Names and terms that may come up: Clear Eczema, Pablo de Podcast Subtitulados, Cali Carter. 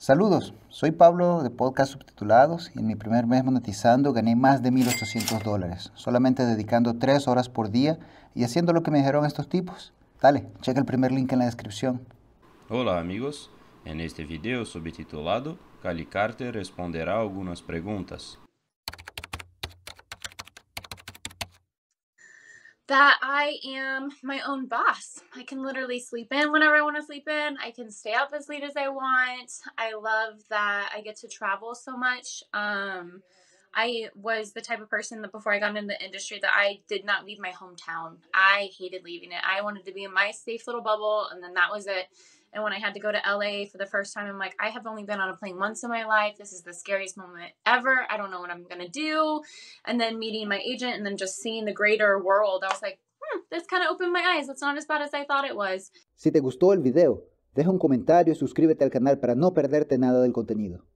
Saludos, soy Pablo de Podcast Subtitulados y en mi primer mes monetizando gané más de $1,800 solamente dedicando 3 horas por día y haciendo lo que me dijeron estos tipos. Dale, checa el primer link en la descripción. Hola amigos, en este video subtitulado, Cali Carter responderá algunas preguntas. That I am my own boss. I can literally sleep in whenever I want to sleep in. I can stay up as late as I want. I love that I get to travel so much. I was the type of person that before I got into the industry that I did not leave my hometown. I hated leaving it. I wanted to be in my safe little bubble, and then that was it. And when I had to go to LA for the first time, I'm like, I have only been on a plane once in my life. This is the scariest moment ever. I don't know what I'm going to do. And then meeting my agent and then just seeing the greater world, I was like, this kind of opened my eyes. That's not as bad as I thought it was. Si te gustó el video, deja un comentario y suscríbete al canal para no perderte nada del contenido.